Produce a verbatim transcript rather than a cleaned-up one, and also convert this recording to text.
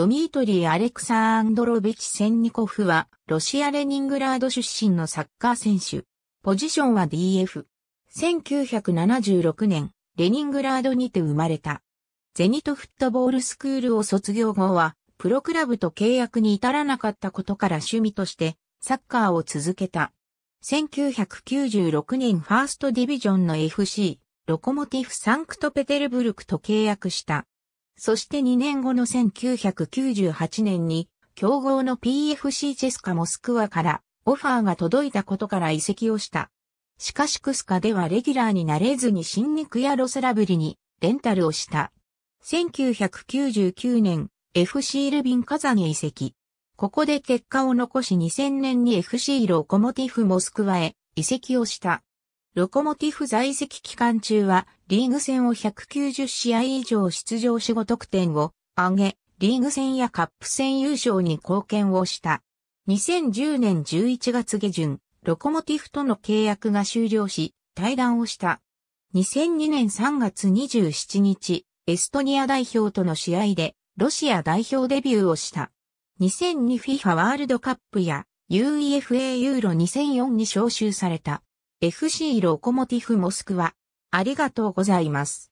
ドミートリー・アレクサーンドロビチ・センニコフは、ロシア・レニングラード出身のサッカー選手。ポジションは ディーエフ。せんきゅうひゃくななじゅうろくねん、レニングラードにて生まれた。ゼニトフットボールスクールを卒業後は、プロクラブと契約に至らなかったことから趣味としてサッカーを続けた。せんきゅうひゃくきゅうじゅうろくねんファーストディビジョンの エフシー、ロコモティフサンクトペテルブルクと契約した。そしてにねんごのせんきゅうひゃくきゅうじゅうはちねんに、強豪の ピーエフシー シーエスケーエーモスクワからオファーが届いたことから移籍をした。しかしシーエスケーエーではレギュラーになれずに新肉やロスラブリにレンタルをした。せんきゅうひゃくきゅうじゅうきゅうねん、エフシー ルビン・カザンへ移籍。ここで結果を残しにせんねんに エフシー ロコモティフモスクワへ移籍をした。ロコモティフ在籍期間中はリーグ戦をひゃくきゅうじゅうしあい以上出場しごとくてんを挙げ、リーグ戦やカップ戦優勝に貢献をした。にせんじゅうねんじゅういちがつ下旬、ロコモティフとの契約が終了し、退団をした。にせんにねんさんがつにじゅうしちにち、エストニア代表との試合で、ロシア代表デビューをした。にせんに フィファ ワールドカップや ウエファ ユーロにせんよんに招集された。エフシー ロコモティフモスクワ。ありがとうございます。